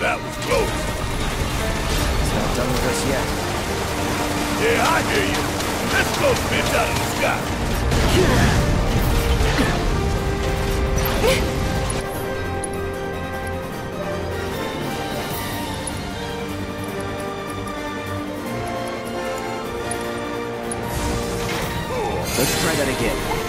That was close. He's not done with us yet. Yeah, I hear you. Let's blow the bitch out of the sky. Let's try that again.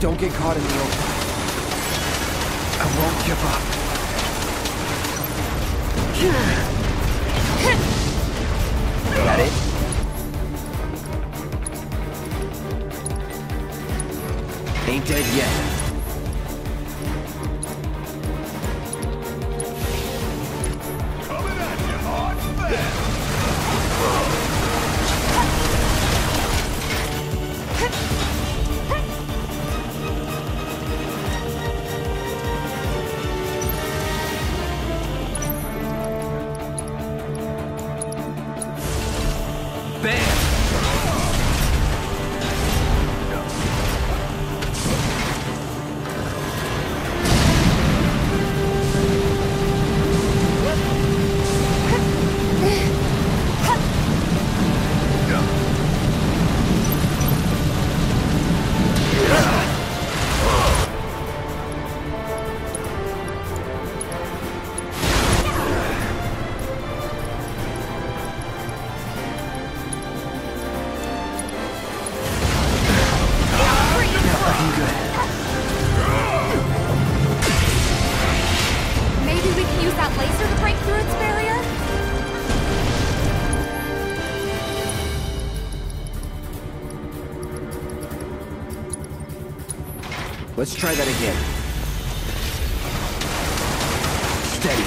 Don't get caught in the open. I won't give up. Is that it? Ain't dead yet. Coming at you hard fast. Let's try that again. Steady.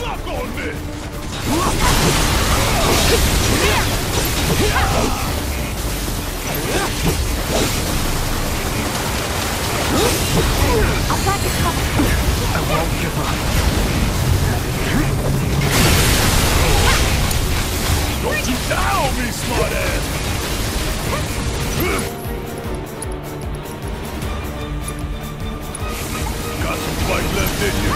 Fuck on this! I'll back it up. I won't give up. Don't you die on me, smart ass! Got some fight left in you.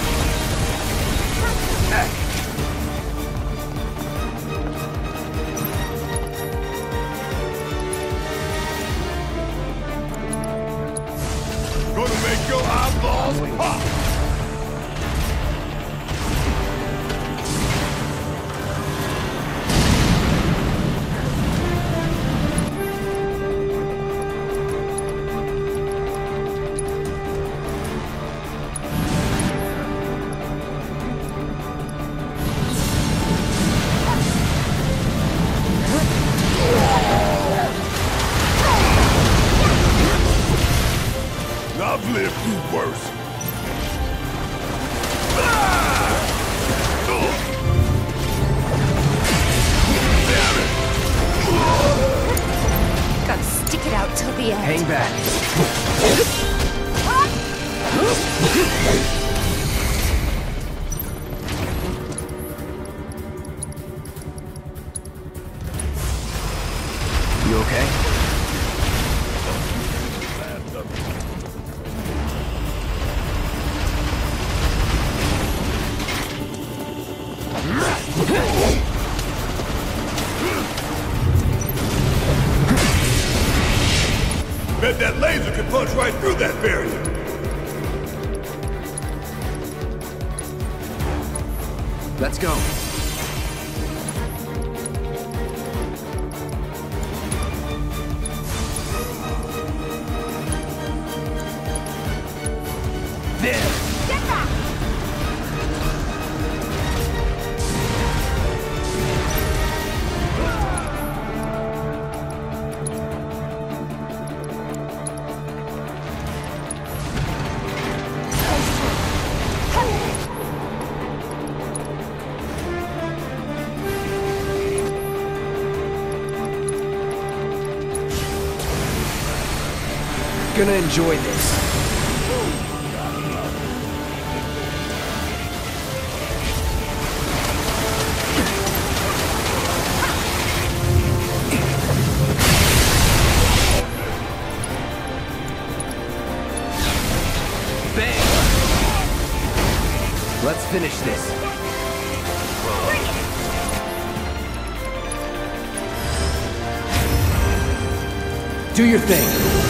Gonna make your eyeballs pop. see it. Hang back. You okay? Bet that laser can punch right through that barrier! Let's go! There! Get back! Gonna enjoy this. Bang! Let's finish this. Do your thing.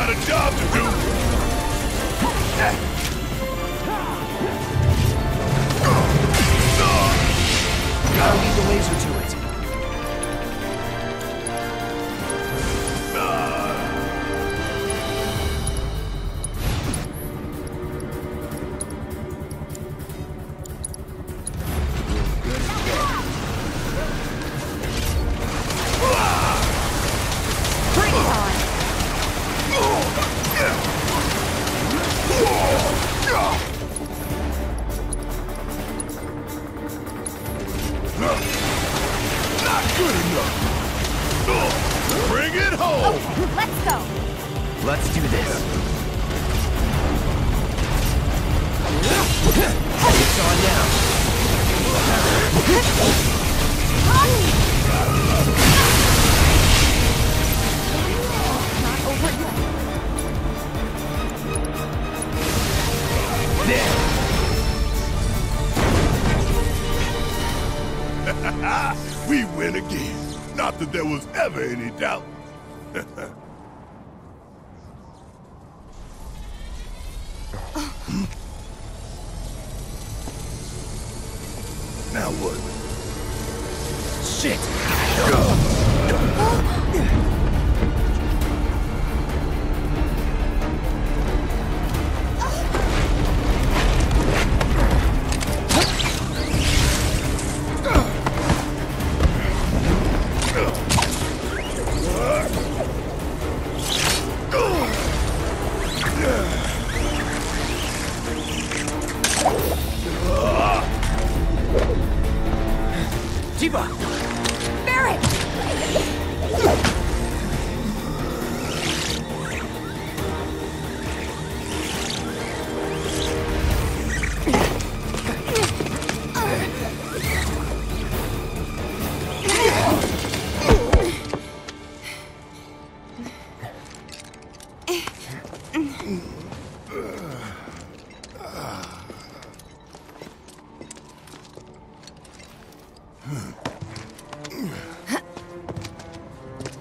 Got a job to do! I'll need the laser to it. Good enough! Bring it home! Okay, let's go! Let's do this. It's on now! Not over yet. There! Ha! We win again. Not that there was ever any doubt. Now what? Shit! Sheba! Barrett!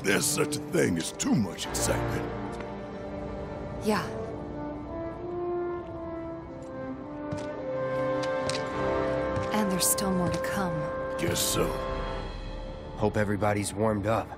There's such a thing as too much excitement. Yeah. And there's still more to come. Guess so. Hope everybody's warmed up.